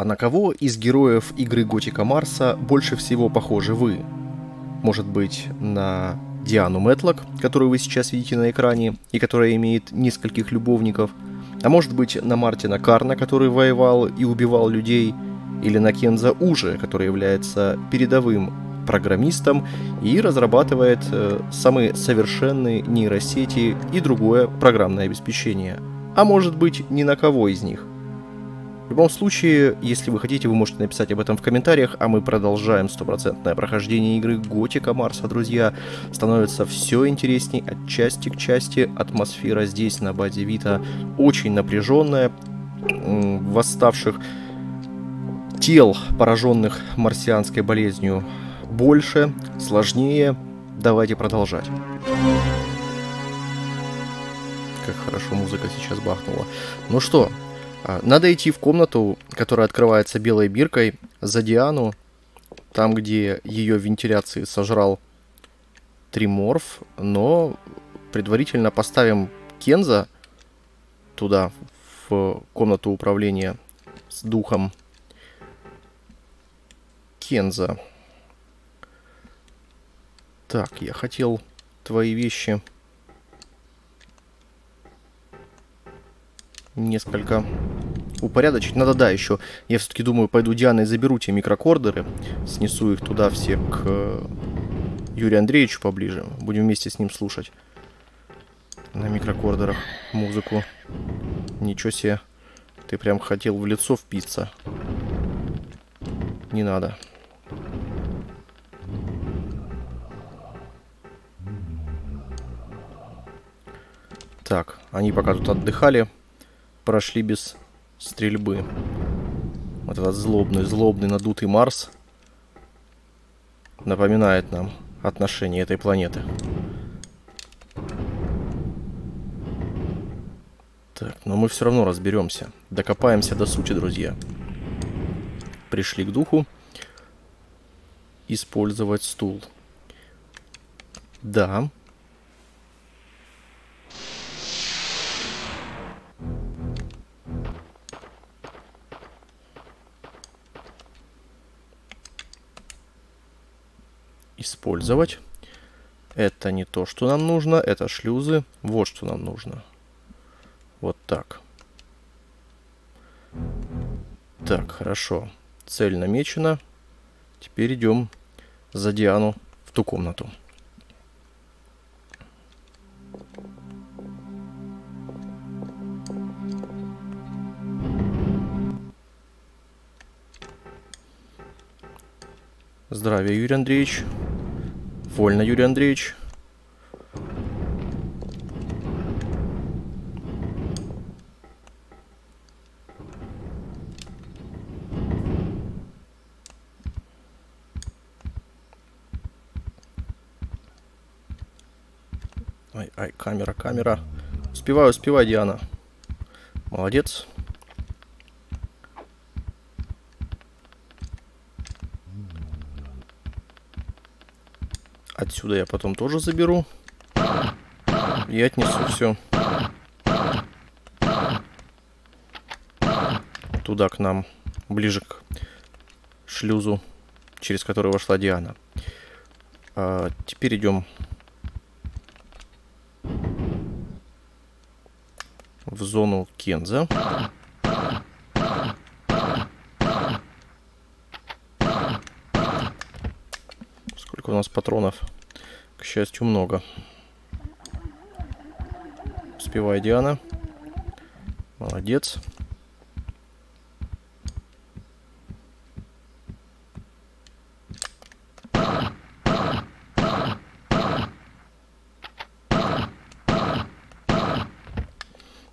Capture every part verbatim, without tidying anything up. А на кого из героев игры Готика Марса больше всего похожи вы? Может быть, на Диану Мэтлок, которую вы сейчас видите на экране, и которая имеет нескольких любовников, а может быть, на Мартина Карна, который воевал и убивал людей, или на Кензо Уже, который является передовым программистом и разрабатывает э, самые совершенные нейросети и другое программное обеспечение. А может быть, ни на кого из них. В любом случае, если вы хотите, вы можете написать об этом в комментариях, а мы продолжаем стопроцентное прохождение игры Готика Марса, друзья. Становится все интересней от части к части. Атмосфера здесь, на базе Вита, очень напряженная. Восставших тел, пораженных марсианской болезнью, больше, сложнее. Давайте продолжать. Как хорошо музыка сейчас бахнула. Ну что... Надо идти в комнату, которая открывается белой биркой, за Диану, там, где ее вентиляции сожрал Триморф, но предварительно поставим Кензо туда, в комнату управления с духом. Кензо. Так, я хотел твои вещи... несколько упорядочить. Надо, да, еще. Я все-таки думаю, пойду Дианой заберу те микрокордеры. Снесу их туда все к э, Юрию Андреевичу поближе. Будем вместе с ним слушать на микрокордерах музыку. Ничего себе. Ты прям хотел в лицо впиться. Не надо. Так, они пока тут отдыхали. Прошли без стрельбы. Вот этот злобный, злобный надутый Марс напоминает нам отношение этой планеты. Так, но мы все равно разберемся. Докопаемся до сути, друзья. Пришли к духу. Использовать стул. Да. Использовать. Это не то, что нам нужно. Это шлюзы. Вот что нам нужно. Вот так. Так, хорошо. Цель намечена. Теперь идем за Диану в ту комнату. Здравия, Юрий Андреевич. Вольно, Юрий Андреевич. Ай, ай, камера, камера. Успевай, успевай, Диана. Молодец. Отсюда я потом тоже заберу и отнесу все туда к нам, ближе к шлюзу, через который вошла Диана. А теперь идем в зону Кензо. Сколько у нас патронов? К счастью, много. Успевай, Диана. Молодец.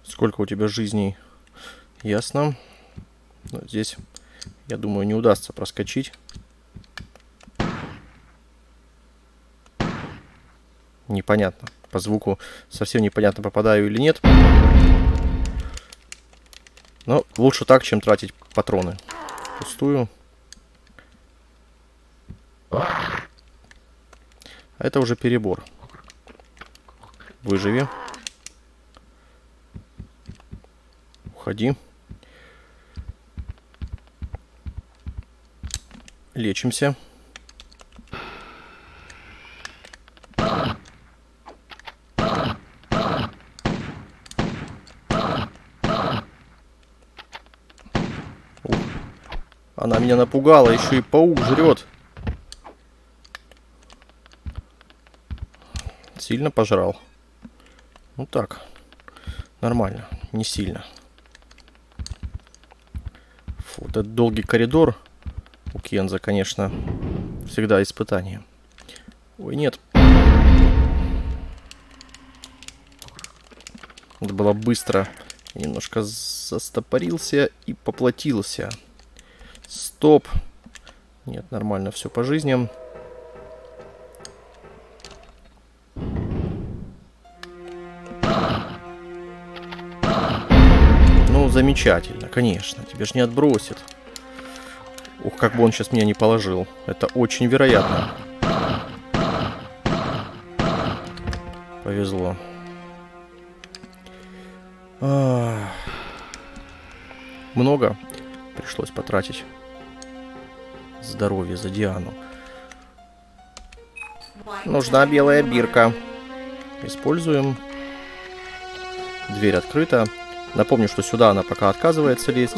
Сколько у тебя жизней? Ясно. Но здесь, я думаю, не удастся проскочить. Непонятно. По звуку совсем непонятно, попадаю или нет. Но лучше так, чем тратить патроны впустую. Это уже перебор. Выживи. Уходи. лечимся. Она меня напугала, еще и паук жрет. Сильно пожрал. Ну так, нормально, не сильно. Фу, вот этот долгий коридор у Кенза, конечно, всегда испытание. Ой, нет. Это было быстро. Я немножко застопорился и поплатился. Стоп. Нет, нормально все по жизням. Ну, замечательно, конечно. Тебя же не отбросит. Ух, как бы он сейчас меня не положил. Это очень вероятно. Повезло. А-а-а. Много пришлось потратить. Здоровье за Диану. Нужна белая бирка. Используем. Дверь открыта. Напомню, что сюда она пока отказывается лезть.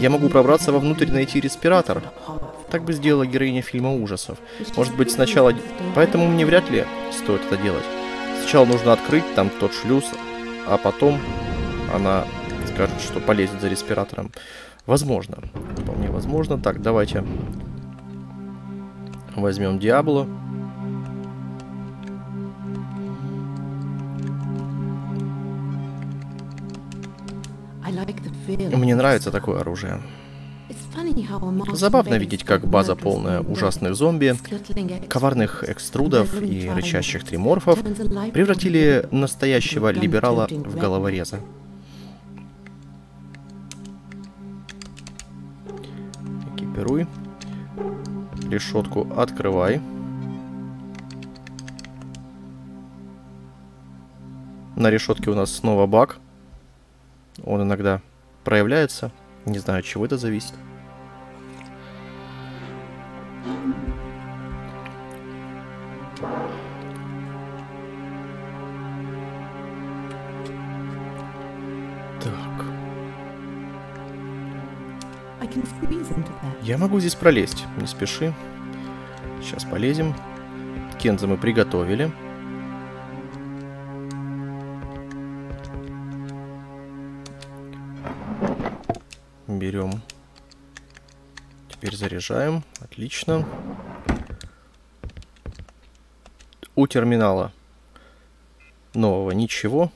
Я могу пробраться вовнутрь и найти респиратор. Так бы сделала героиня фильма ужасов. Может быть, сначала... Поэтому мне вряд ли стоит это делать. Сначала нужно открыть там тот шлюз, а потом она скажет, что полезет за респиратором. Возможно. Вполне возможно. Так, давайте... Возьмем Диабло. Мне нравится такое оружие. Забавно видеть, как база, полная ужасных зомби, коварных экструдов и рычащих триморфов, превратили настоящего либерала в головореза. Экипируй. Решетку открывай. На решетке у нас снова баг. Он иногда проявляется. Не знаю, от чего это зависит. Так. Я могу здесь пролезть. Не спеши. Сейчас полезем. Кенза мы приготовили. Берем. Теперь заряжаем. Отлично. У терминала нового ничего.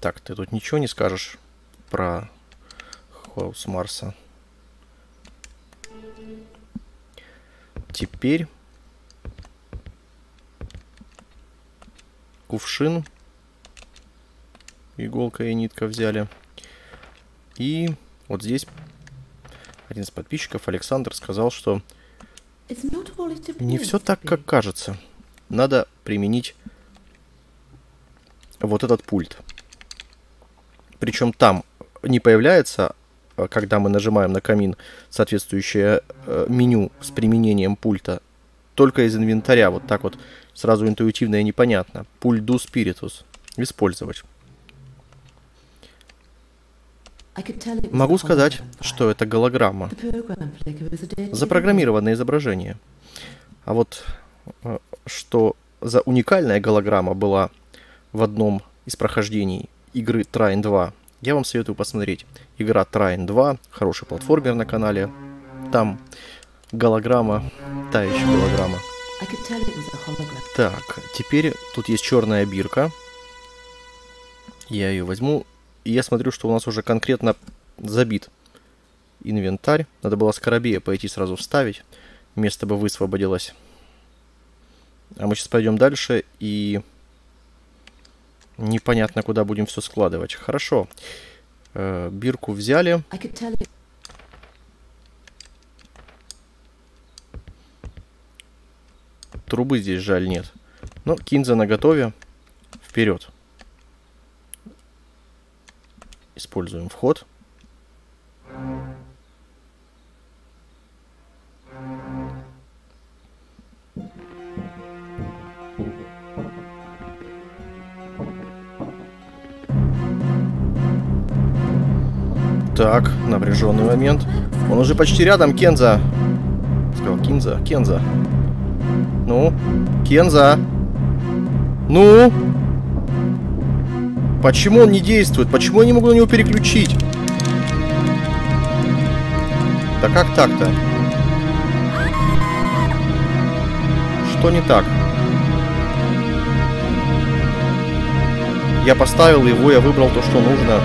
Так, ты тут ничего не скажешь про Хаус Марса. Теперь... Кувшин, иголка и нитка взяли. И вот здесь один из подписчиков, Александр, сказал, что не все так, как кажется. Надо применить вот этот пульт. Причем там не появляется, когда мы нажимаем на камин, соответствующее меню с применением пульта. Только из инвентаря, вот так вот, сразу интуитивно и непонятно. Пульт Ду Спиритус. Использовать. Могу сказать, что это голограмма. Запрограммированное изображение. А вот что за уникальная голограмма была в одном из прохождений игры Trine два, я вам советую посмотреть. Игра Trine два, хороший платформер на канале. Там... Голограмма, та еще голограмма. Так, теперь тут есть черная бирка. Я ее возьму. И я смотрю, что у нас уже конкретно забит инвентарь. Надо было скоробея пойти сразу вставить. Место бы высвободилось. А мы сейчас пойдем дальше и... Непонятно, куда будем все складывать. Хорошо. Э-э, бирку взяли. Трубы здесь жаль нет. Но кинза наготове. Вперед. Используем вход. Так, напряженный момент. Он уже почти рядом, Кенза. Сказал, Кинза, Кенза. Ну, Кенза. Ну? Почему он не действует? Почему я не могу на него переключить? Да как так-то? Что не так? Я поставил его, я выбрал то, что нужно.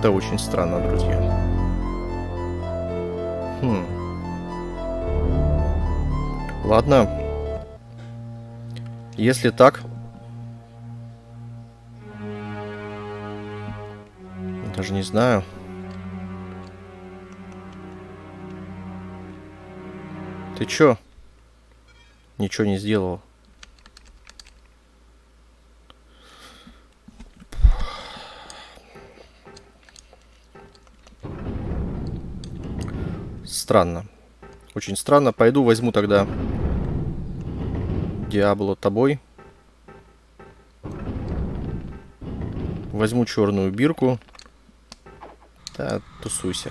Это очень странно, друзья. Хм. Ладно. Если так... Даже не знаю. Ты чё? Ничего не сделал. Странно. Очень странно. Пойду возьму тогда Диабло тобой. Возьму черную бирку. Да, тусуйся.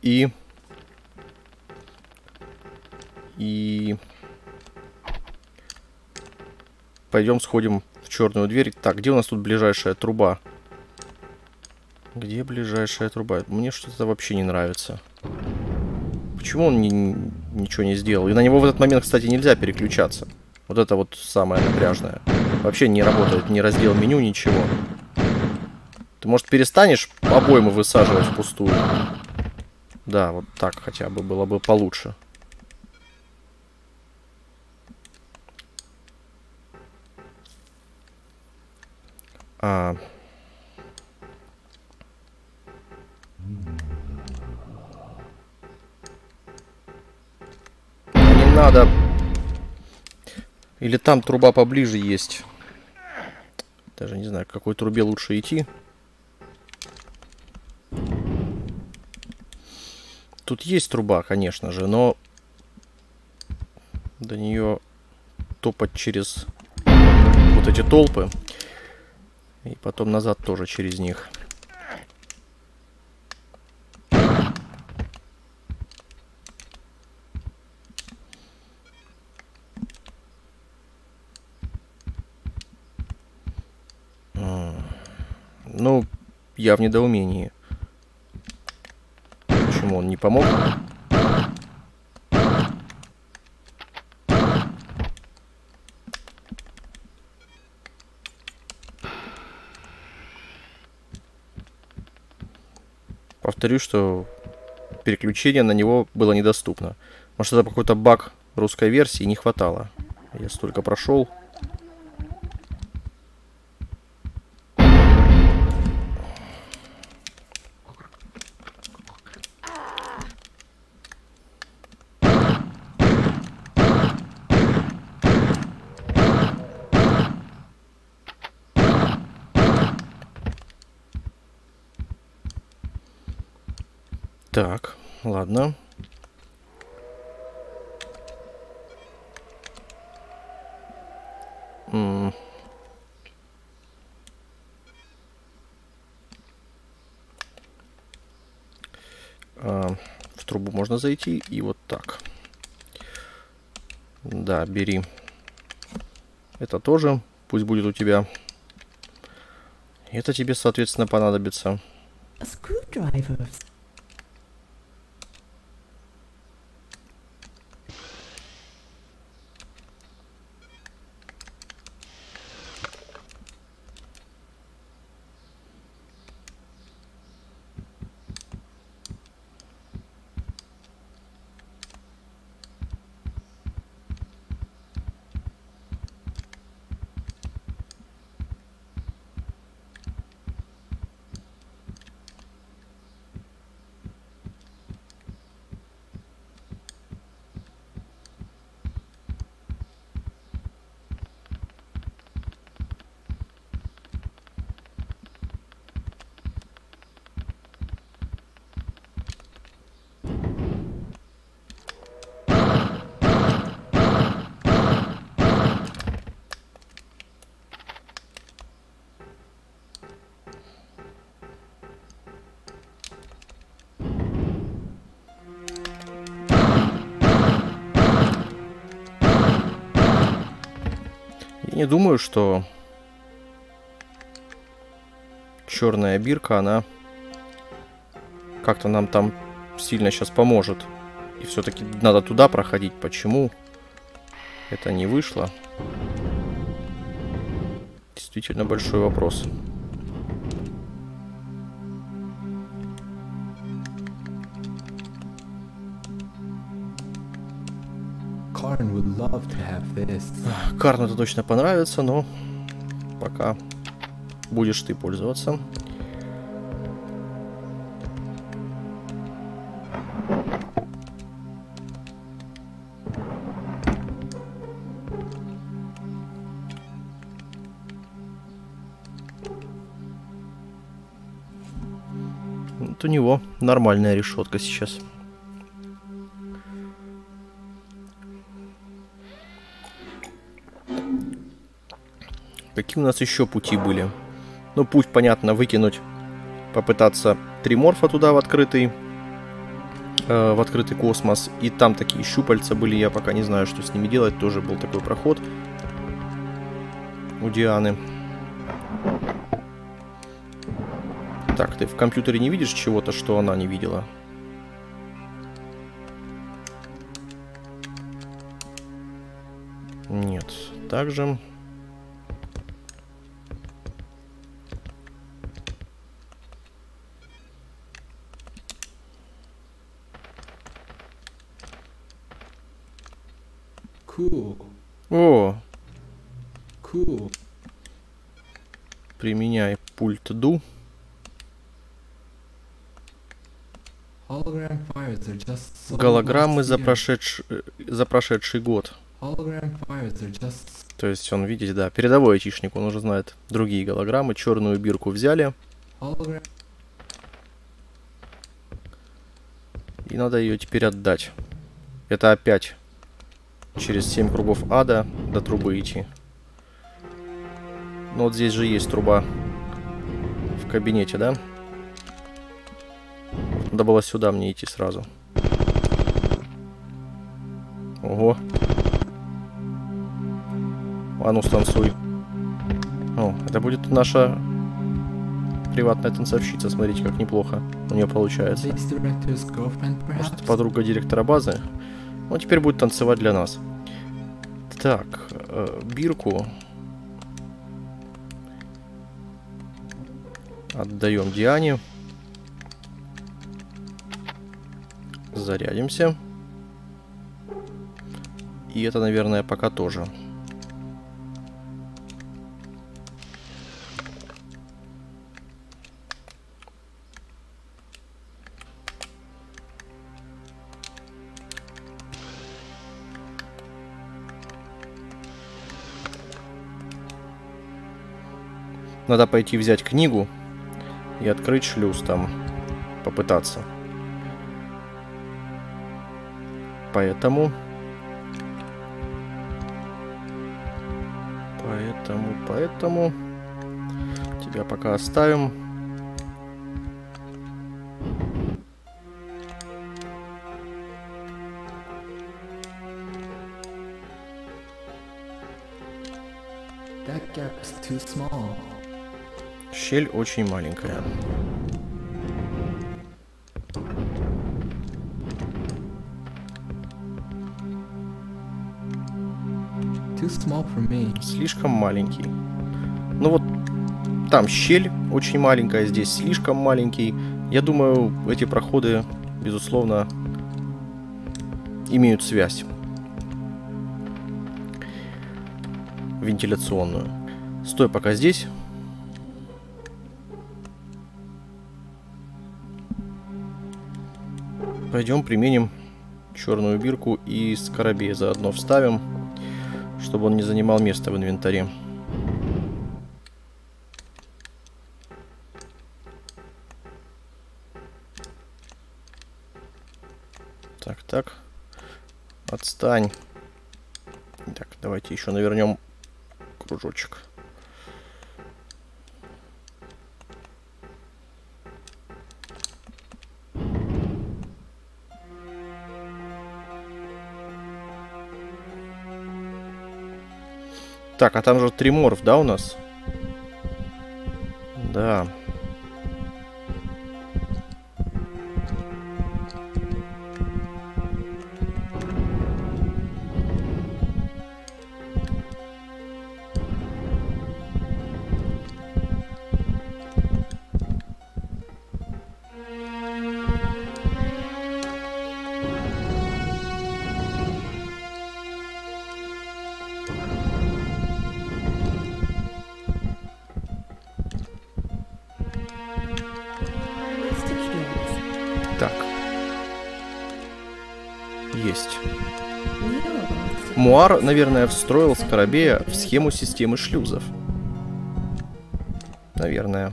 И... И... Пойдем сходим в черную дверь. Так, где у нас тут ближайшая труба? Где ближайшая труба? Мне что-то вообще не нравится. Почему он не, ничего не сделал? И на него в этот момент, кстати, нельзя переключаться. Вот это вот самое напряжное. Вообще не работает ни раздел меню, ничего. Ты, может, перестанешь обойму высаживать впустую? Да, вот так хотя бы было бы получше. А... Надо. Или там труба поближе есть. Даже не знаю, к какой трубе лучше идти. Тут есть труба, конечно же, но до нее топать через вот эти толпы. И потом назад тоже через них. Ну, я в недоумении. Почему он не помог? Повторю, что переключение на него было недоступно. Может, это какой-то баг русской версии не хватало. Я столько прошел. Так, ладно. М-м. А, в трубу можно зайти и вот так. Да, бери. Это тоже пусть будет у тебя. Это тебе, соответственно, понадобится. не думаю, что черная бирка, она как-то нам там сильно сейчас поможет. И все-таки надо туда проходить. Почему это не вышло? Действительно большой вопрос. Карну это точно понравится, но пока будешь ты пользоваться. Вот у него нормальная решетка сейчас. Какие у нас еще пути были? Ну, путь, понятно, выкинуть, попытаться триморфа туда в открытый, э, в открытый космос. И там такие щупальца были, я пока не знаю, что с ними делать. Тоже был такой проход у Дианы. Так, ты в компьютере не видишь чего-то, что она не видела? Нет, также... О, cool. Применяй пульт ду. Голограммы за прошедший, за прошедший год. Just... То есть он, видите, да, передовой айтишник, он уже знает другие голограммы. Черную бирку взяли. Hologram... И надо ее теперь отдать. Это опять... Через семь кругов ада до трубы идти. Но вот здесь же есть труба в кабинете, да? Надо было сюда мне идти сразу. Ого. А ну, станцуй. О, это будет наша приватная танцовщица. Смотрите, как неплохо у нее получается. Может, это подруга директора базы? Он теперь будет танцевать для нас. Так, э, бирку отдаем Диане. Зарядимся. И это, наверное, пока тоже. Надо пойти взять книгу и открыть шлюз там, попытаться. Поэтому... Поэтому, поэтому... Тебя пока оставим. That gap's too small. Щель очень маленькая. Too small for me. Слишком маленький. Ну вот там щель очень маленькая, здесь слишком маленький. Я думаю, эти проходы, безусловно, имеют связь вентиляционную. Стой пока здесь. Пойдем применим черную бирку и скоробей заодно вставим, чтобы он не занимал места в инвентаре. Так, так. Отстань. Так, давайте еще навернем кружочек. Так, а там же триморф, да, у нас? Да. Муар, наверное, встроил скоробея в схему системы шлюзов. Наверное.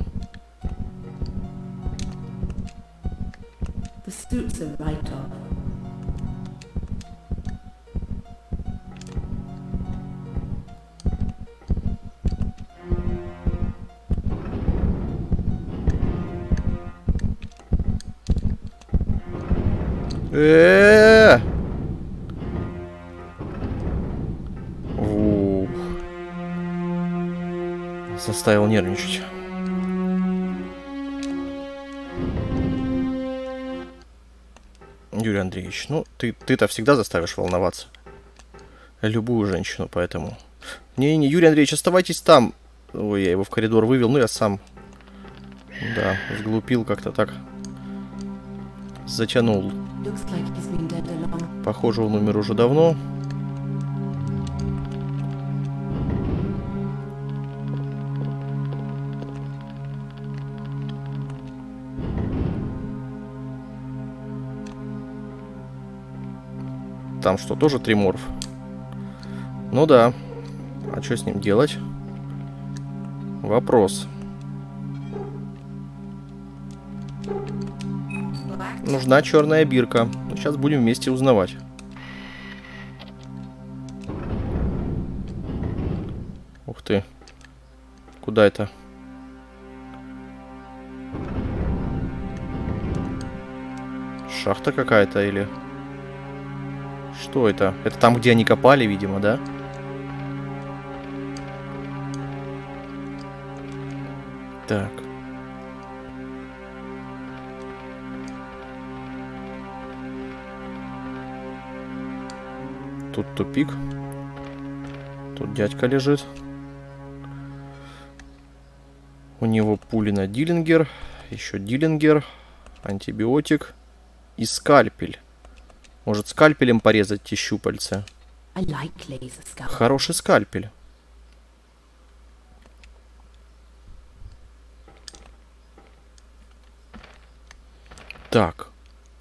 Э-э-э! Заставил нервничать. Юрий Андреевич, ну ты, ты-то всегда заставишь волноваться любую женщину, поэтому... Не-не, Юрий Андреевич, оставайтесь там. Ой, я его в коридор вывел, ну я сам... Да, сглупил как-то так. Затянул. Похоже, он умер уже давно. Там что, тоже триморф? Ну да. А что с ним делать? Вопрос. Нужна черная бирка. Сейчас будем вместе узнавать. Ух ты. Куда это? Шахта какая-то или... Что это? Это там, где они копали, видимо, да? Так. Тут тупик. Тут дядька лежит. У него пули на Диллингер. Еще Диллингер. Антибиотик. И скальпель. Может, скальпелем порезать те щупальца? Like Хороший скальпель. Так.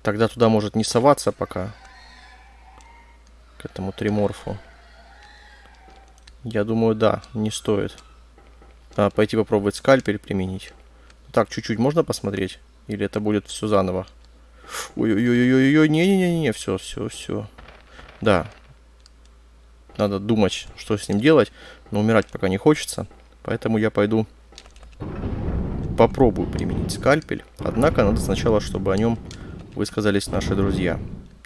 Тогда туда может не соваться пока. К этому триморфу. Я думаю, да, не стоит. А, пойти попробовать скальпель применить. Так, чуть-чуть можно посмотреть? Или это будет все заново? Ой-ой-ой-ой-ой, не-не-не-не, все, все, все. Да. Надо думать, что с ним делать, но умирать пока не хочется. Поэтому я пойду попробую применить скальпель. Однако надо сначала, чтобы о нем высказались наши друзья.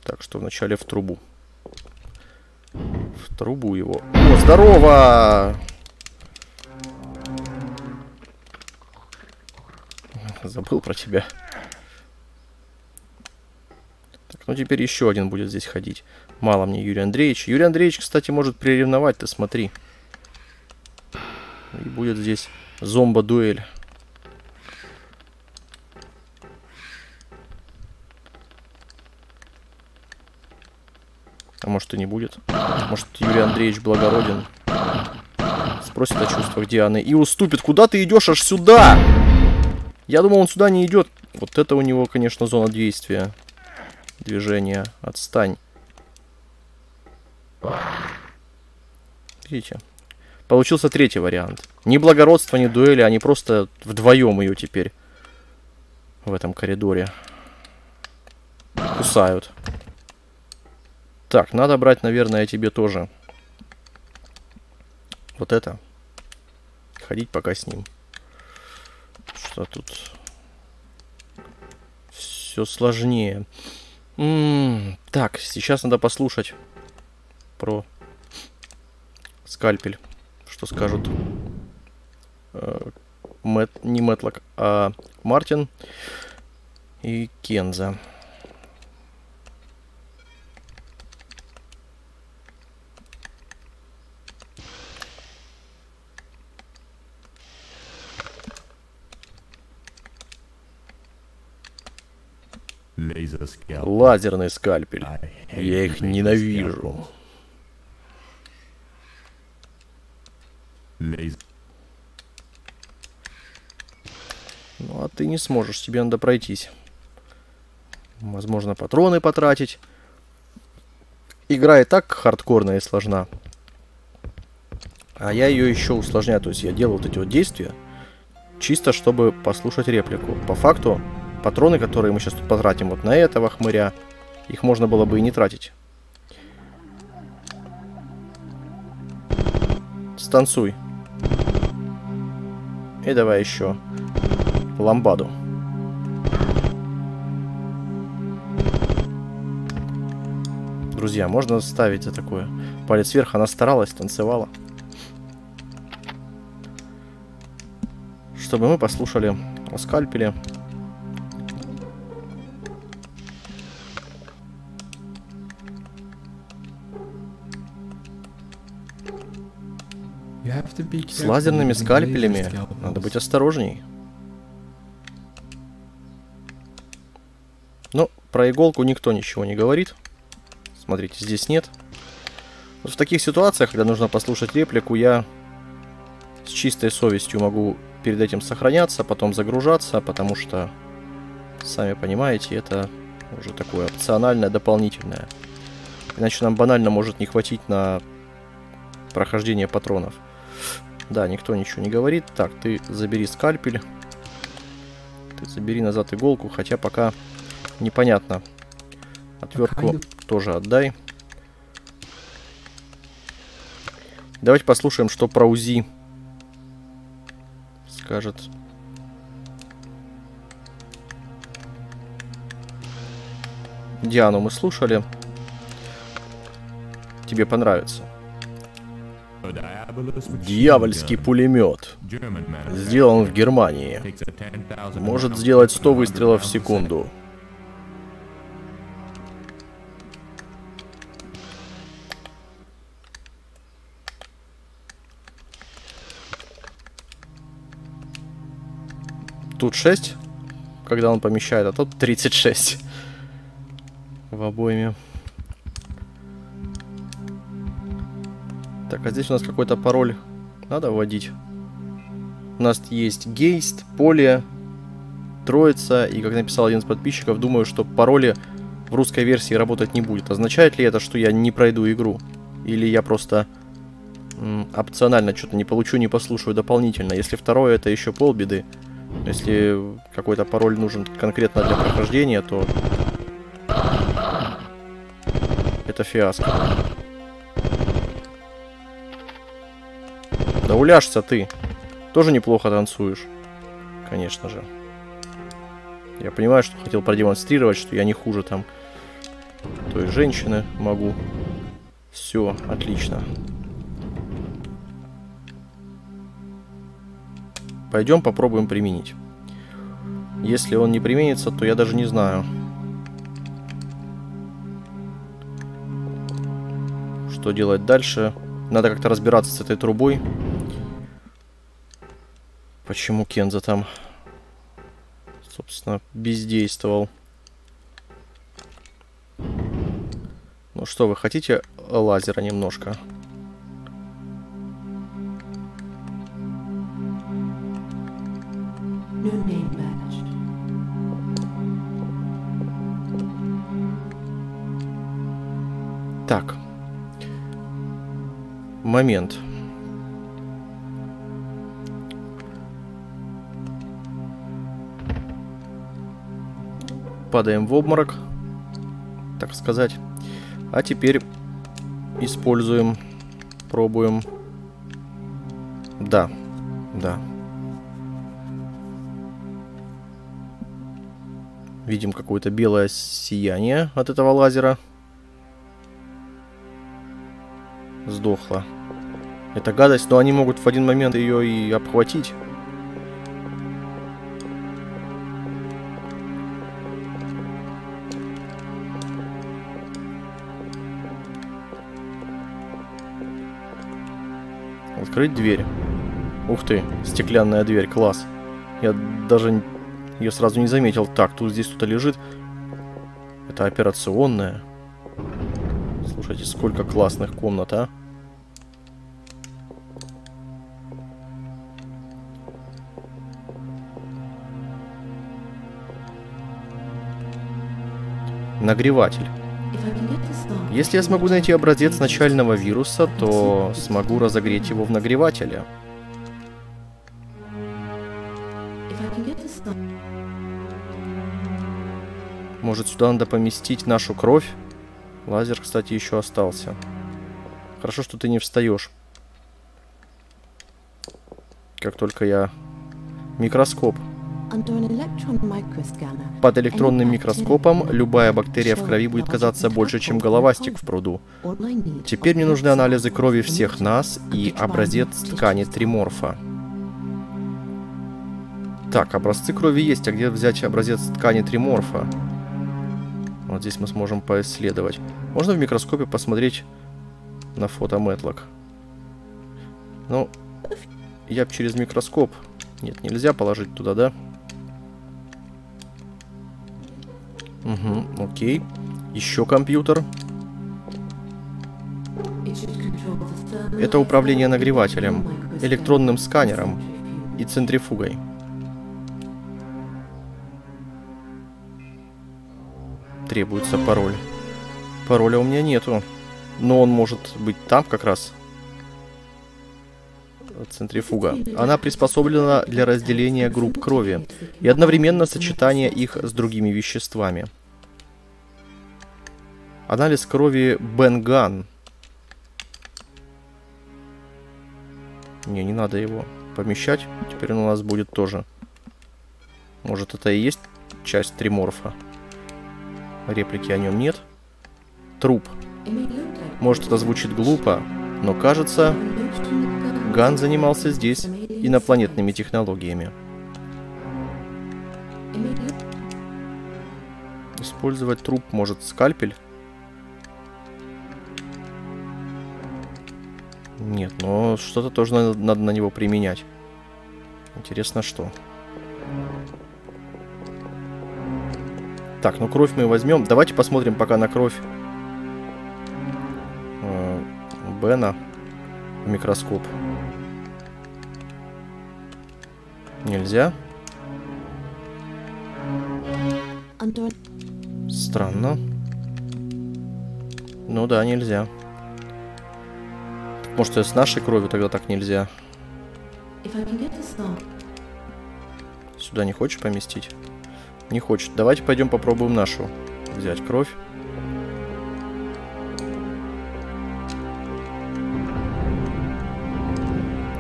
Так что вначале в трубу. В трубу его. О, здорово! Забыл про тебя. Ну, теперь еще один будет здесь ходить. Мало мне Юрий Андреевич. Юрий Андреевич, кстати, может приревновать, ты смотри. И будет здесь зомбо-дуэль. А может и не будет. Может, Юрий Андреевич благороден. Спросит о чувствах Дианы и уступит. Куда ты идешь? Аж сюда! Я думал, он сюда не идет. Вот это у него, конечно, зона действия. Движение. Отстань. Видите? Получился третий вариант. Ни благородство, ни дуэли. Они просто вдвоем ее теперь в этом коридоре кусают. Так, надо брать, наверное, тебе тоже. Вот это. Ходить пока с ним. Что тут? Все сложнее. М-м, так, сейчас надо послушать про скальпель. что скажут э, Мэт, не Мэтлок, а Мартин и Кенза. Лазерный скальпель. Я их ненавижу. Ну а ты не сможешь, тебе надо пройтись. Возможно, патроны потратить. Игра и так хардкорная и сложна. А я ее еще усложняю. То есть я делаю вот эти вот действия чисто, чтобы послушать реплику. По факту, патроны, которые мы сейчас тут потратим вот на этого хмыря, их можно было бы и не тратить. Станцуй. И давай еще ламбаду. Друзья, можно ставить за такое. Палец вверх, она старалась, танцевала. Чтобы мы послушали о скальпеле. С лазерными скальпелями надо быть осторожней. Но про иголку никто ничего не говорит. Смотрите, здесь нет. Вот в таких ситуациях, когда нужно послушать реплику, я с чистой совестью могу перед этим сохраняться, потом загружаться, потому что, сами понимаете, это уже такое опциональное, дополнительное. Иначе нам банально может не хватить на прохождение патронов. Да, никто ничего не говорит. Так, ты забери скальпель. Ты забери назад иголку, хотя пока непонятно. Отвертку тоже отдай. Давайте послушаем, что про УЗИ скажет. Диану мы слушали. Тебе понравится. Дьявольский пулемет. Сделан в Германии. Может сделать сто выстрелов в секунду. Тут шесть, когда он помещает, а тут тридцать шесть в обойме. Так, а здесь у нас какой-то пароль надо вводить. У нас есть гейст, поле, троица. И, как написал один из подписчиков, думаю, что пароли в русской версии работать не будет. Означает ли это, что я не пройду игру? Или я просто м, опционально что-то не получу, не послушаю дополнительно? Если второе, это еще полбеды. Если какой-то пароль нужен конкретно для прохождения, то это фиаско. Да уляжься ты. Тоже неплохо танцуешь. Конечно же. Я понимаю, что хотел продемонстрировать, что я не хуже там той женщины могу. Все, отлично. Пойдем попробуем применить. Если он не применится, то я даже не знаю, что делать дальше. Надо как-то разбираться с этой трубой. Почему Кенза там, собственно, бездействовал? Ну что, вы хотите лазера немножко? Так. Момент. Падаем в обморок, так сказать. А теперь используем, пробуем. Да, да. Видим какое-то белое сияние от этого лазера. Сдохло. Это гадость, но они могут в один момент ее и обхватить. Открыть дверь. Ух ты, стеклянная дверь, класс. Я даже ее сразу не заметил. Так, тут здесь кто-то лежит. Это операционная. Слушайте, сколько классных комнат, а? Нагреватель. Если я смогу найти образец начального вируса, то смогу разогреть его в нагревателе. Может, сюда надо поместить нашу кровь? Лазер, кстати, еще остался. Хорошо, что ты не встаешь. Как только я... Микроскоп. Под электронным микроскопом любая бактерия в крови будет казаться больше, чем головастик в пруду. Теперь мне нужны анализы крови всех нас и образец ткани триморфа. Так, образцы крови есть, а где взять образец ткани триморфа? Вот здесь мы сможем поисследовать. Можно в микроскопе посмотреть на фото Мэтлок? Ну, я б через микроскоп... Нет, нельзя положить туда, да? Угу, окей. Еще компьютер. Это управление нагревателем, электронным сканером и центрифугой. Требуется пароль. Пароля у меня нету. Но он может быть там как раз. Центрифуга. Она приспособлена для разделения групп крови и одновременно сочетания их с другими веществами. Анализ крови Бенган. Не, не надо его помещать. Теперь он у нас будет тоже. Может, это и есть часть триморфа. Реплики о нем нет. Труп. Может, это звучит глупо, но кажется... Ган занимался здесь инопланетными технологиями. Использовать труп может скальпель? Нет, но что-то тоже надо, надо на него применять. Интересно, что. Так, ну кровь мы возьмем. Давайте посмотрим пока на кровь Бена в микроскоп. Нельзя. Странно. Ну да, нельзя. Может, с нашей кровью тогда так нельзя. Сюда не хочешь поместить? Не хочет. Давайте пойдем попробуем нашу. Взять кровь.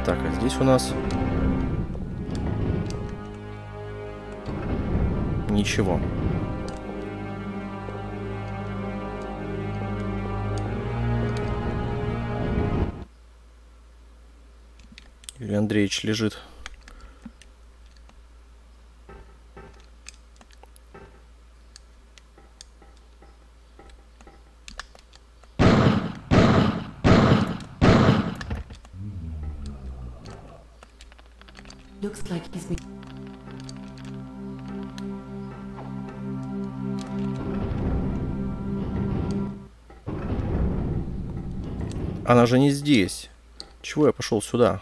Так, а здесь у нас... Ничего. Юрий Андреевич лежит. Она же не здесь. Чего я пошел сюда?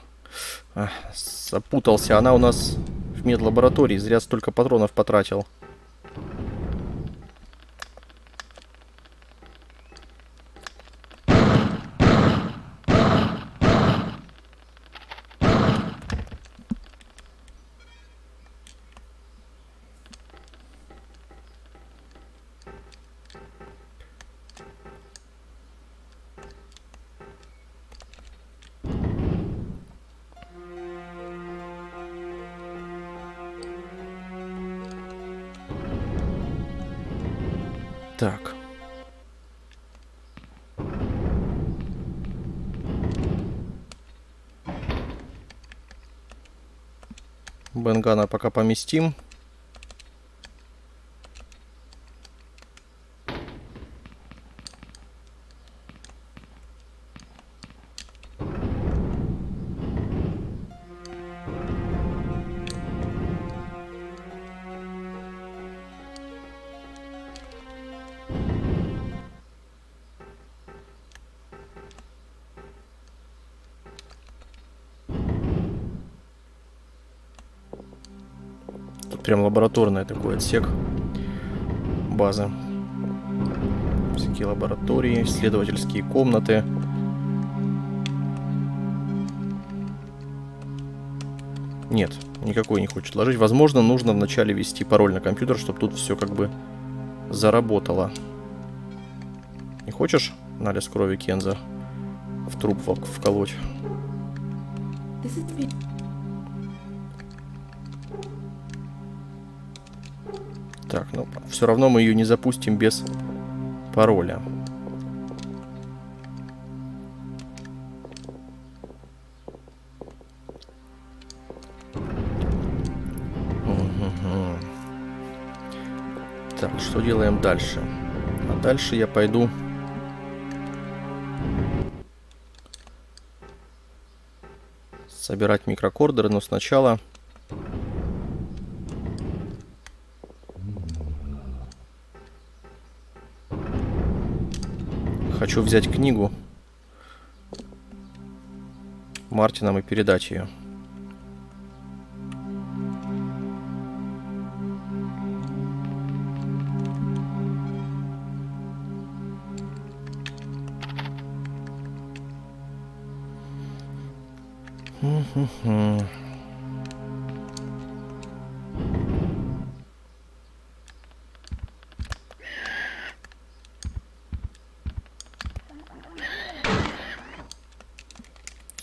Ах, запутался. Она у нас в медлаборатории. Зря столько патронов потратил. Так. Бенгана пока поместим. Прям лабораторный такой отсек базы. Всякие лаборатории, исследовательские комнаты. Нет, никакой не хочет ложить. Возможно, нужно вначале ввести пароль на компьютер, чтобы тут все как бы заработало. Не хочешь анализ крови Кенза в труп вколоть? Так, ну все равно мы ее не запустим без пароля. Угу. Так, что делаем дальше? А дальше я пойду... собирать микрокордеры, но сначала... хочу взять книгу Мартинам и передать ее.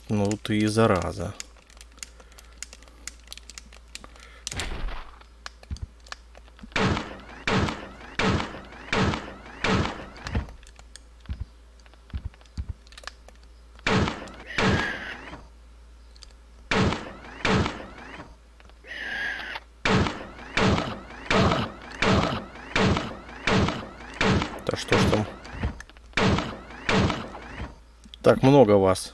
Ну ты и зараза. Да что ж там? Так много вас.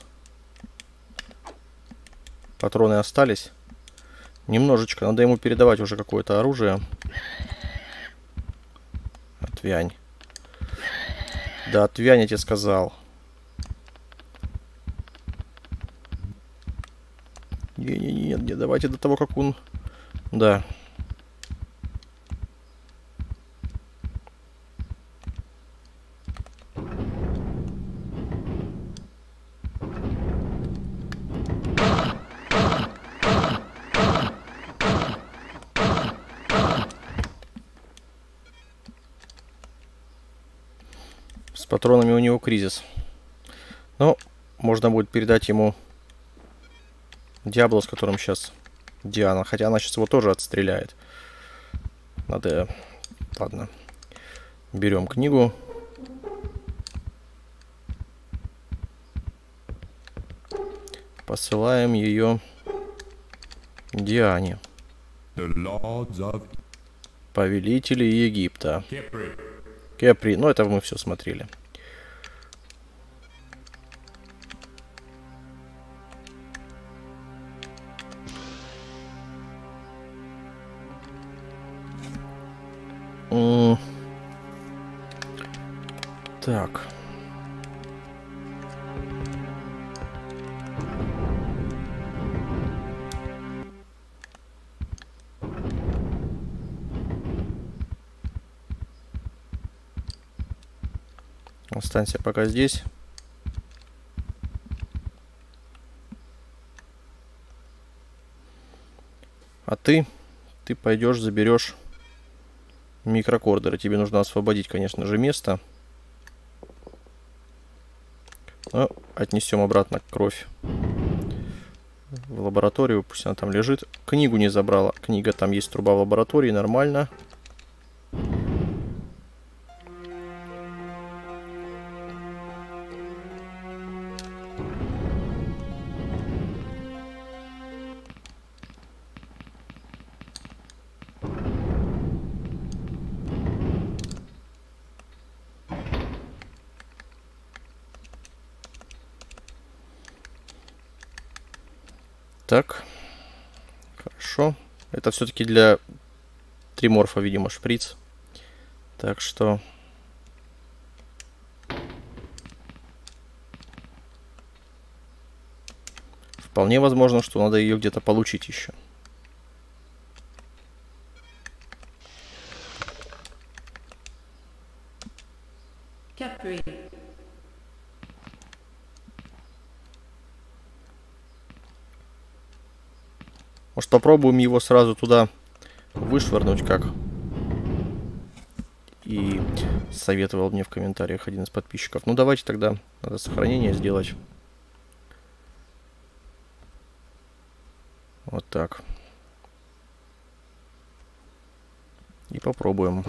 Патроны остались. Немножечко. Надо ему передавать уже какое-то оружие. Отвянь. Да отвянь, я тебе сказал. Не-не-не, давайте до того, как он... Да. Патронами у него кризис. Но можно будет передать ему Диабло, с которым сейчас Диана. Хотя она сейчас его тоже отстреляет. Надо... Ладно. Берем книгу. Посылаем ее Диане. Повелители Египта. Кепри. Ну это мы все смотрели. Так. Останься пока здесь. А ты, ты пойдешь, заберешь микрокордеры. Тебе нужно освободить, конечно же, место. Но отнесем обратно кровь в лабораторию, пусть она там лежит. Книгу не забрала. Книга, там есть труба в лаборатории, нормально. Так, хорошо. Это все-таки для триморфа, видимо, шприц. Так что... Вполне возможно, что надо ее где-то получить еще. Может, попробуем его сразу туда вышвырнуть, как и советовал мне в комментариях один из подписчиков. Ну, давайте тогда надо сохранение сделать. Вот так. И попробуем.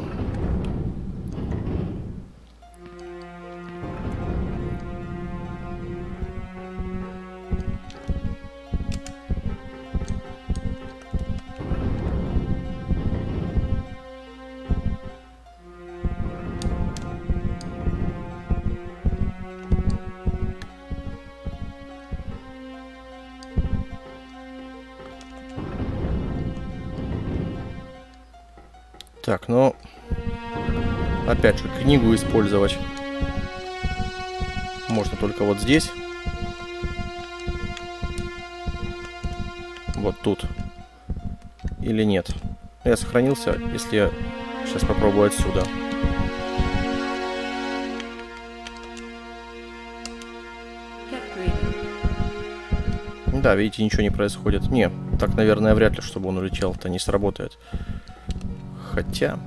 Так, но опять же книгу использовать можно только вот здесь, вот тут или нет. Я сохранился, если я сейчас попробую отсюда. Да, видите, ничего не происходит. Не, так, наверное, вряд ли, чтобы он улетел, это не сработает. Хотя...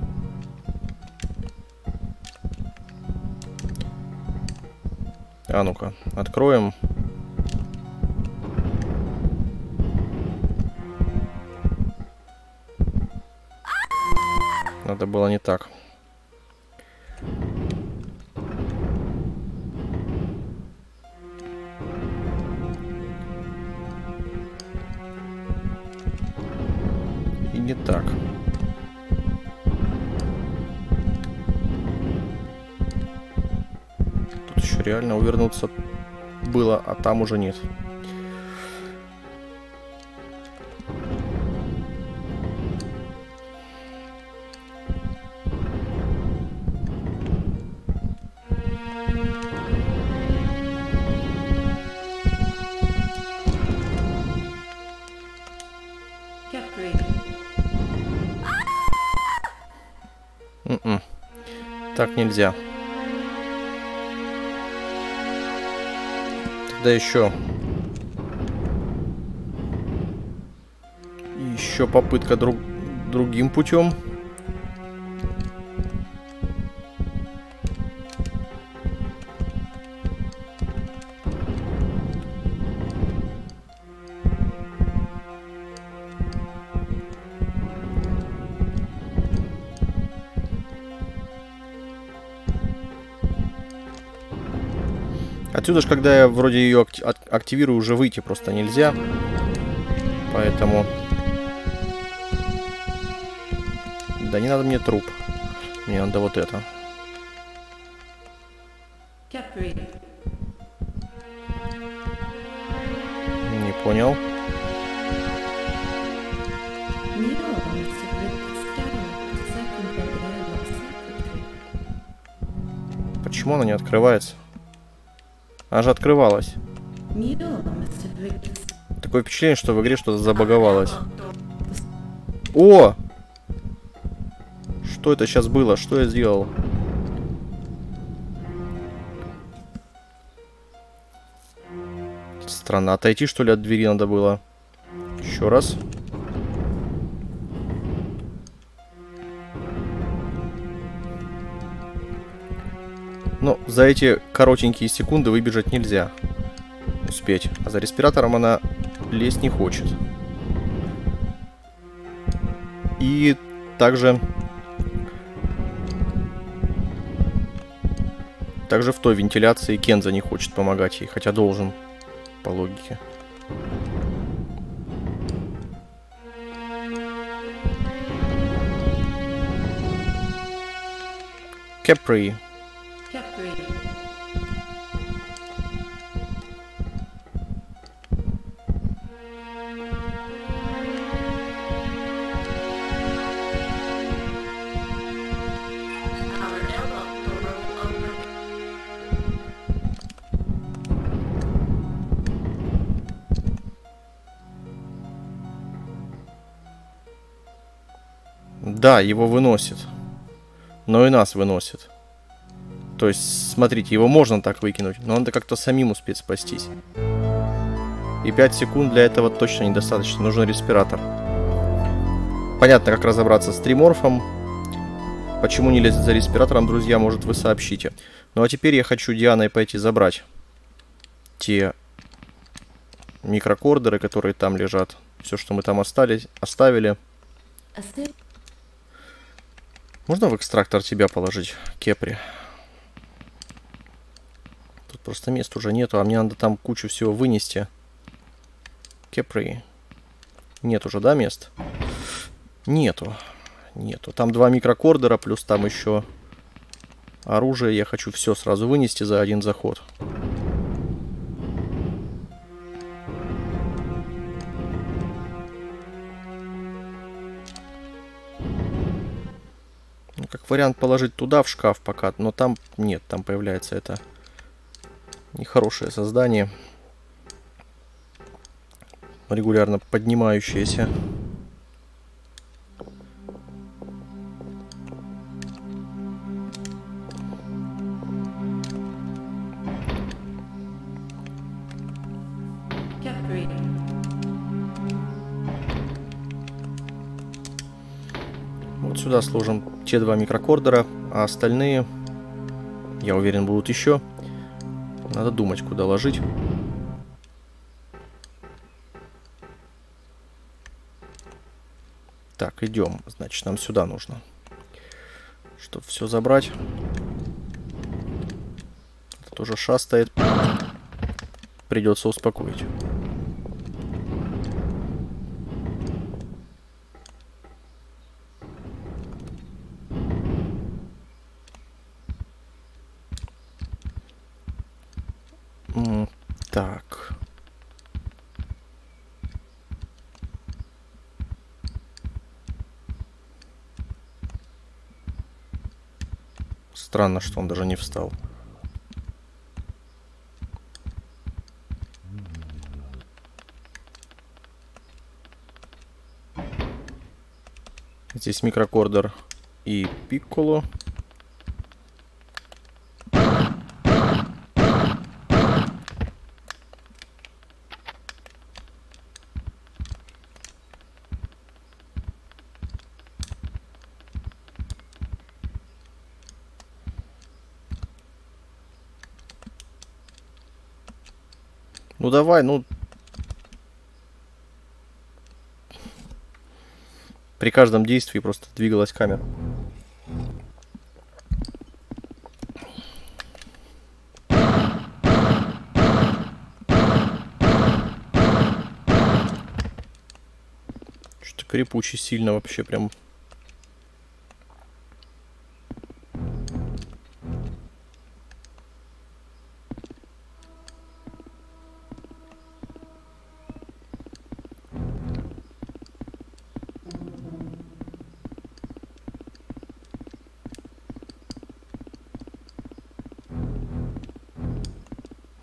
А ну-ка, откроем. Надо было не так. И не так. Реально увернуться было, а там уже нет. Mm-mm. Так нельзя. Да еще еще попытка друг другим путем. Отсюда же, когда я вроде ее активирую, уже выйти просто нельзя. Поэтому... Да не надо мне труп. Мне надо вот это. Не понял. Почему она не открывается? Она же открывалась. Такое впечатление, что в игре что-то забаговалось. О! Что это сейчас было? Что я сделал? Странно. Отойти, что ли, от двери надо было? Еще раз. Но за эти коротенькие секунды выбежать нельзя успеть. А за респиратором она лезть не хочет. И также... Также в той вентиляции Кенза не хочет помогать ей, хотя должен, по логике. Капри. Да, его выносит. Но и нас выносит. То есть, смотрите, его можно так выкинуть, но надо как-то самим успеть спастись. И пять секунд для этого точно недостаточно. Нужен респиратор. Понятно, как разобраться с триморфом. Почему не лезет за респиратором, друзья, может, вы сообщите. Ну а теперь я хочу Дианой пойти забрать те микрокордеры, которые там лежат. Все, что мы там остались, оставили. Можно в экстрактор тебя положить, Кепри? Тут просто мест уже нету, а мне надо там кучу всего вынести. Кепри. Нет уже, да, мест? Нету. Нету. Там два микрокордера, плюс там еще оружие. Я хочу все сразу вынести за один заход. Ну, как вариант положить туда, в шкаф пока. Но там нет, там появляется это нехорошее создание, регулярно поднимающееся. Вот сюда сложим те два микрокордера, а остальные, я уверен, будут еще. Надо думать, куда ложить. Так, идем. Значит, нам сюда нужно, чтобы все забрать. Тут уже ша стоит. Придется успокоить. Так. Странно, что он даже не встал. Здесь микрокордер и Пикколо. Ну давай, ну... При каждом действии просто двигалась камера. Что-то крепуче сильно вообще прям...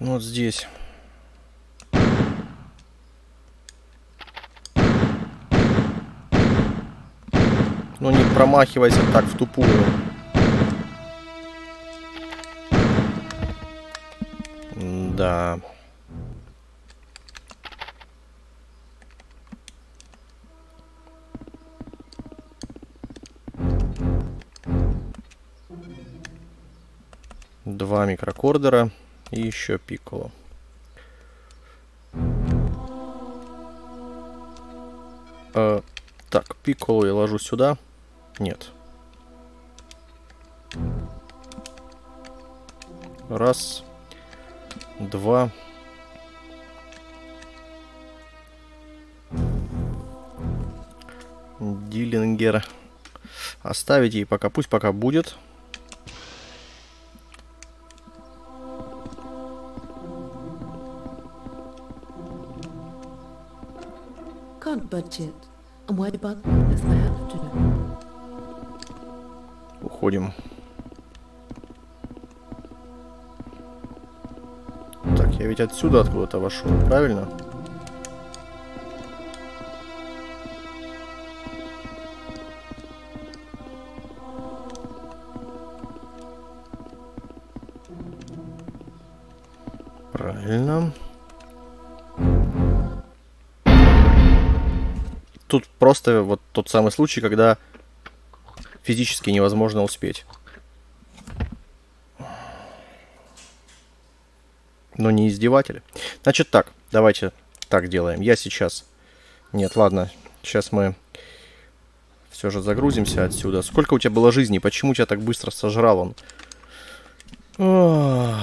Вот здесь. Ну не промахивайся так в тупую. Да. Два микрокордера. И еще Пикколо. Э, так, Пикколо я ложу сюда. Нет. Раз. Два. Диллингера. Оставить ей пока. Пусть пока будет. Уходим. Так, я ведь отсюда откуда-то вошел, правильно? тут просто вот тот самый случай, когда физически невозможно успеть. Но не издеватели. Значит так, давайте так делаем. Я сейчас... Нет, ладно, сейчас мы все же загрузимся отсюда. Сколько у тебя было жизни? Почему тебя так быстро сожрал он? Ох.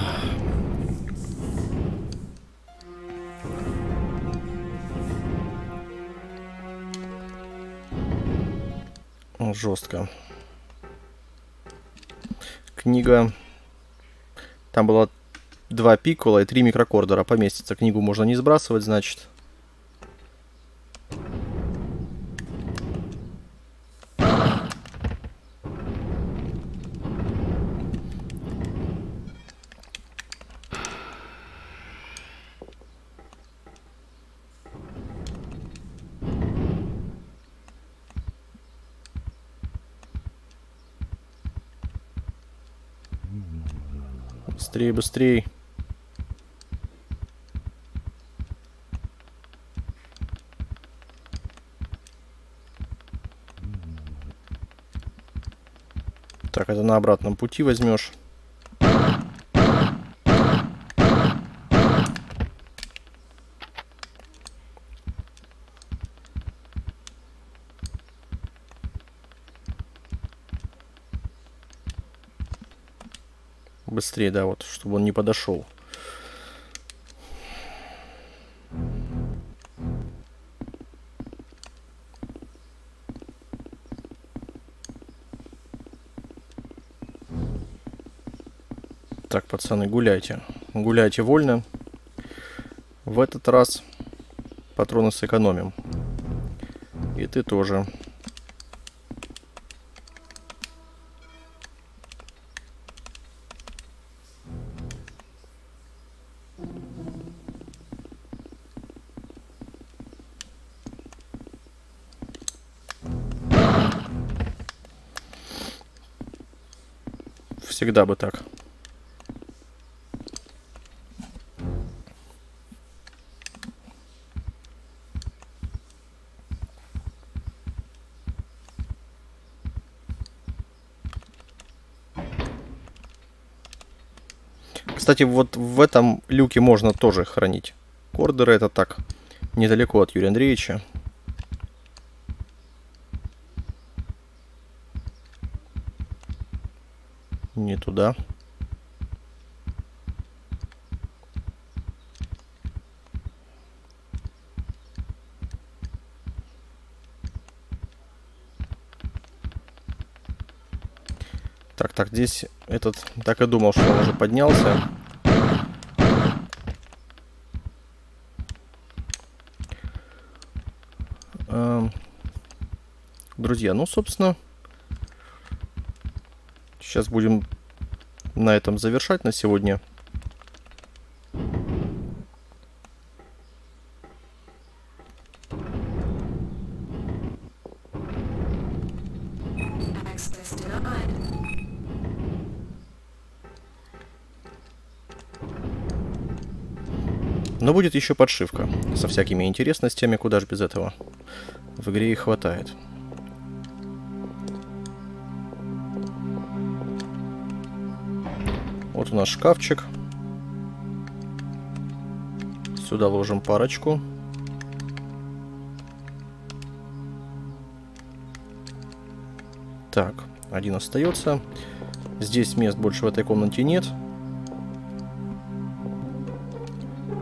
Жестко. Книга. Там было два пикколо и три микрокордера поместится. Книгу можно не сбрасывать, значит. Быстрее, быстрее. Так, это на обратном пути возьмешь. Быстрее, да, вот, чтобы он не подошел. Так, пацаны, гуляйте. Гуляйте вольно. В этот раз патроны сэкономим. И ты тоже. Всегда бы так. Кстати, вот в этом люке можно тоже хранить. Кордеры, это так, недалеко от Юрия Андреевича. Не туда. Так, так, здесь этот... Так и думал, что он уже поднялся. Друзья, ну, собственно... Сейчас будем на этом завершать на сегодня. Но будет еще подшивка со всякими интересностями, куда же без этого. В игре их хватает. Вот у нас шкафчик. Сюда ложим парочку. Так, один остается. Здесь мест больше в этой комнате нет.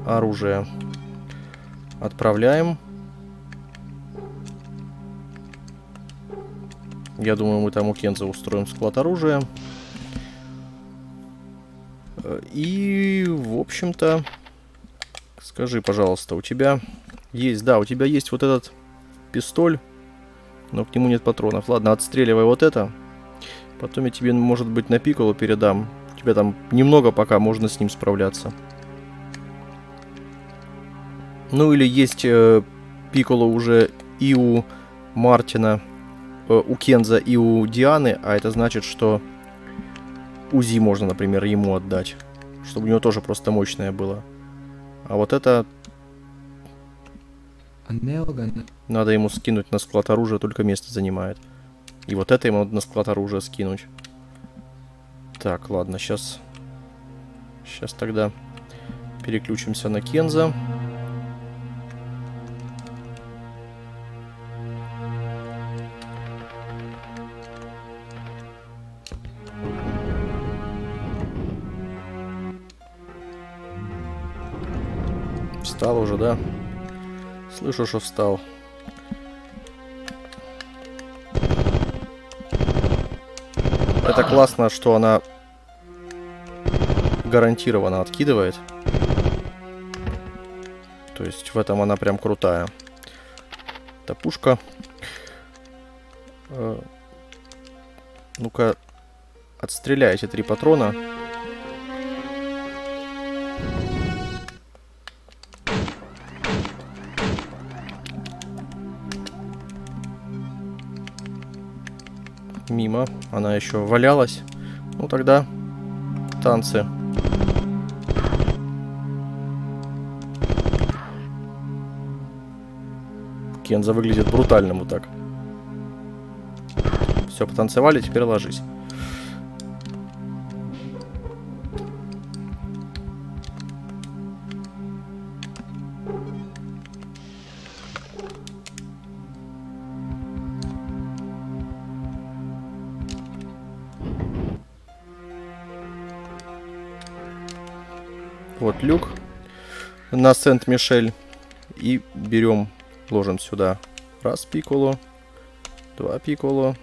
Оружие отправляем. Я думаю, мы там у Кенза устроим склад оружия. И, в общем-то, скажи, пожалуйста, у тебя есть, да, у тебя есть вот этот пистоль, но к нему нет патронов. Ладно, отстреливай вот это, потом я тебе, может быть, на пикколо передам. У тебя там немного пока, можно с ним справляться. Ну или есть э, пикколо уже и у Мартина, э, у Кенза и у Дианы, а это значит, что... УЗИ можно, например, ему отдать, чтобы у него тоже просто мощное было. А вот это Надо ему скинуть на склад оружия, только место занимает. И вот это ему надо на склад оружия скинуть. Так, ладно, сейчас... Сейчас тогда переключимся на Кенза. Встал уже, да? Слышу, что встал. Это классно, что она гарантированно откидывает. То есть в этом она прям крутая. Это пушка. Ну-ка, отстреляй эти три патрона. Мимо. Она еще валялась. Ну тогда танцы. Кенза выглядит брутальным вот так. Все, потанцевали, теперь ложись. Вот люк на Сент-Мишель. И берем, ложим сюда. Раз пикколо, два пикколо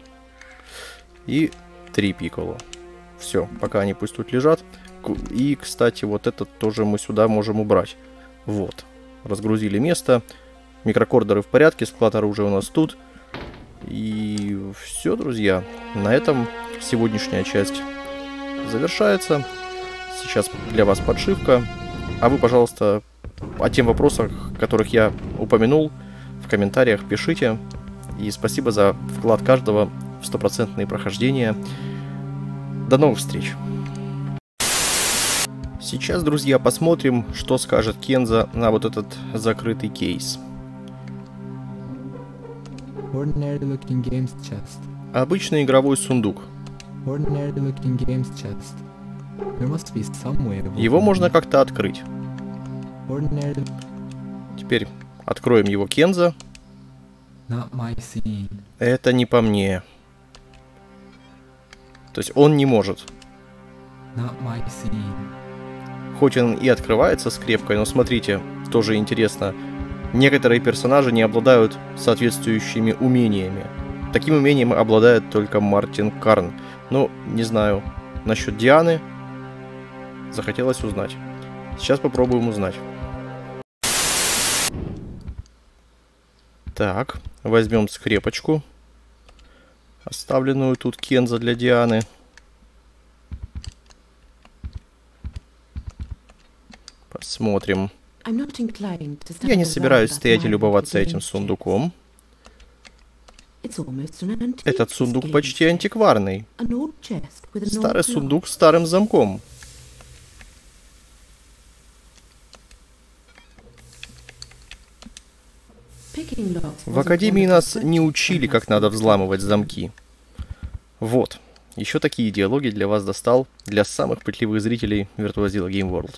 и три пикколо. Все, пока они пусть тут лежат. И, кстати, вот этот тоже мы сюда можем убрать. Вот. Разгрузили место. Микрокордеры в порядке, склад оружия у нас тут. И все, друзья. На этом сегодняшняя часть завершается. Сейчас для вас подшивка. А вы, пожалуйста, о тем вопросах, которых я упомянул, в комментариях пишите. И спасибо за вклад каждого в стопроцентные прохождения. До новых встреч. Сейчас, друзья, посмотрим, что скажет Кенза на вот этот закрытый кейс. Обычный игровой сундук. Его можно как-то открыть. Теперь откроем его Кенза. Это не по мне. То есть он не может. Хоть он и открывается скрепкой, но смотрите, тоже интересно. Некоторые персонажи не обладают соответствующими умениями. Таким умением обладает только Мартин Карн. Ну, не знаю. Насчет Дианы... захотелось узнать. Сейчас попробуем узнать. Так, возьмем скрепочку, оставленную тут Кенза для Дианы. Посмотрим. Я не собираюсь стоять и любоваться этим сундуком. Этот сундук почти антикварный. Старый сундук с старым замком. В академии нас не учили, как надо взламывать замки. Вот. Еще такие диалоги для вас достал, для самых пытливых зрителей Virtuosilla Game World.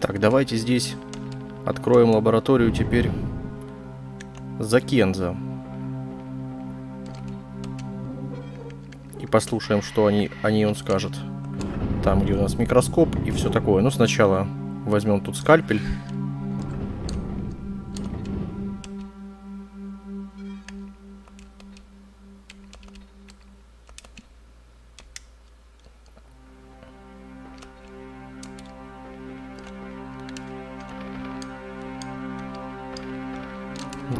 Так, давайте здесь откроем лабораторию теперь за Кенза. Послушаем, что они, о ней он скажет. Там, где у нас микроскоп и все такое. Но сначала возьмем тут скальпель.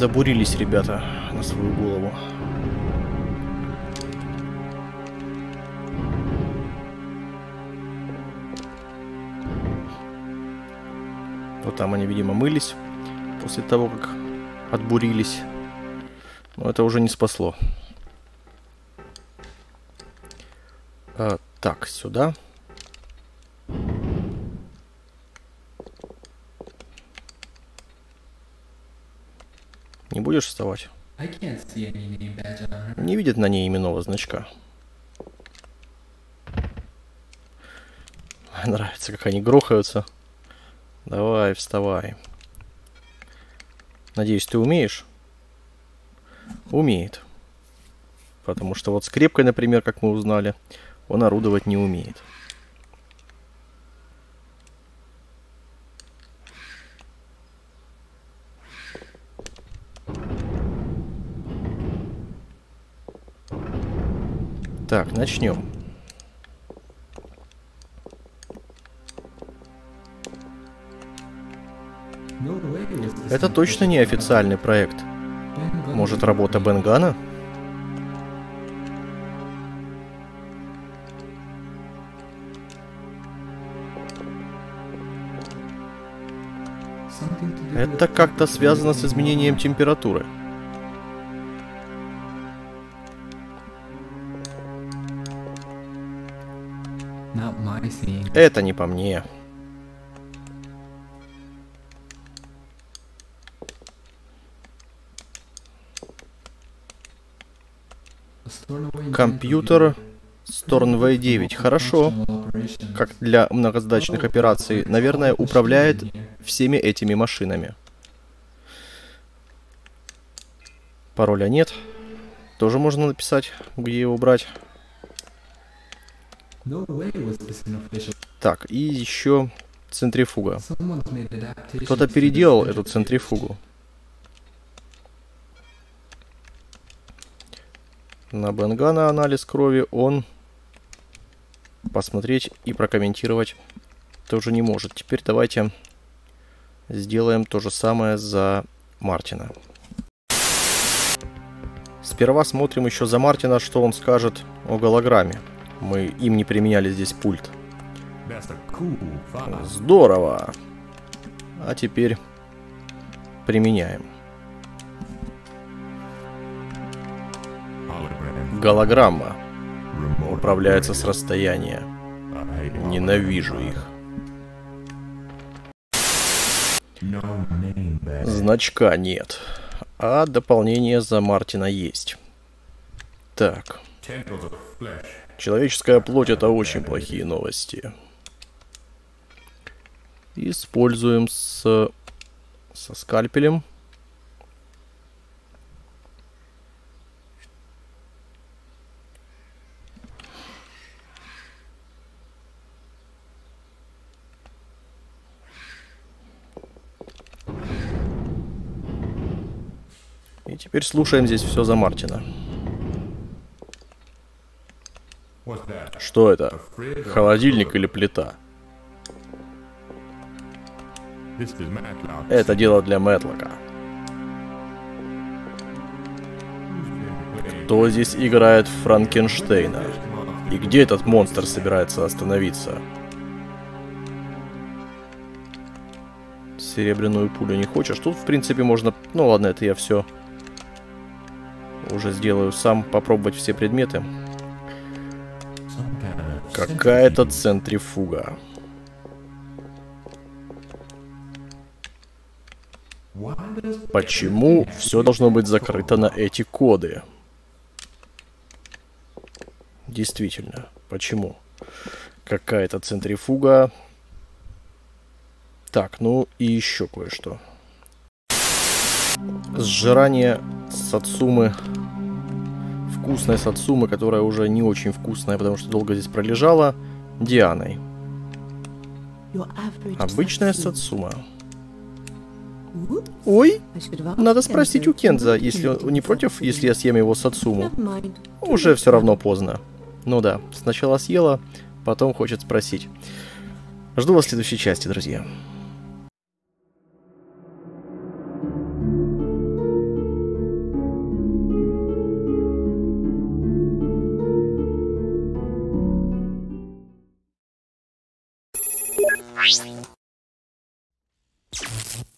Добурились ребята на свою голову. Там они, видимо, мылись после того, как отбурились. Но это уже не спасло. Э, так, сюда. Не будешь вставать? Не видит на ней именного значка. Нравится, как они грохаются. Давай, вставай. Надеюсь, ты умеешь? Умеет. Потому что вот скрепкой, например, как мы узнали, он орудовать не умеет. Так, начнем. Это точно не официальный проект. Может, работа Бенгана? Это как-то связано с изменением температуры. Это не по мне. Компьютер Stornoway девять. Хорошо. Как для многозадачных операций, наверное, управляет всеми этими машинами. Пароля нет. Тоже можно написать, где его брать. Так, и еще центрифуга. Кто-то переделал эту центрифугу. На Бенгана анализ крови он посмотреть и прокомментировать тоже не может. Теперь давайте сделаем то же самое за Мартина. Сперва смотрим еще за Мартина, что он скажет о голограмме. Мы им не применяли здесь пульт. Здорово! А теперь применяем. Голограмма. Управляется с расстояния. Ненавижу их. Значка нет. А дополнение за Мартина есть. Так. Человеческая плоть — это очень плохие новости. Используем с... со скальпелем. И теперь слушаем здесь все за Мартина. Что это? Холодильник или плита? Это дело для Мэтлока. Кто здесь играет в Франкенштейна? И где этот монстр собирается остановиться? Серебряную пулю не хочешь? Тут, в принципе, можно... Ну ладно, это я все уже сделаю сам. Попробовать все предметы. Какая-то центрифуга. Почему все должно быть закрыто на эти коды? Действительно, почему? Какая-то центрифуга. Так, ну и еще кое-что. Сжирание сацумы. Вкусная сацума, которая уже не очень вкусная, потому что долго здесь пролежала, Дианой. Обычная сацума. Ой, надо спросить у Кенза, если он не против, если я съем его сацуму. Уже все равно поздно. Ну да, сначала съела, потом хочет спросить. Жду вас в следующей части, друзья. Thank you.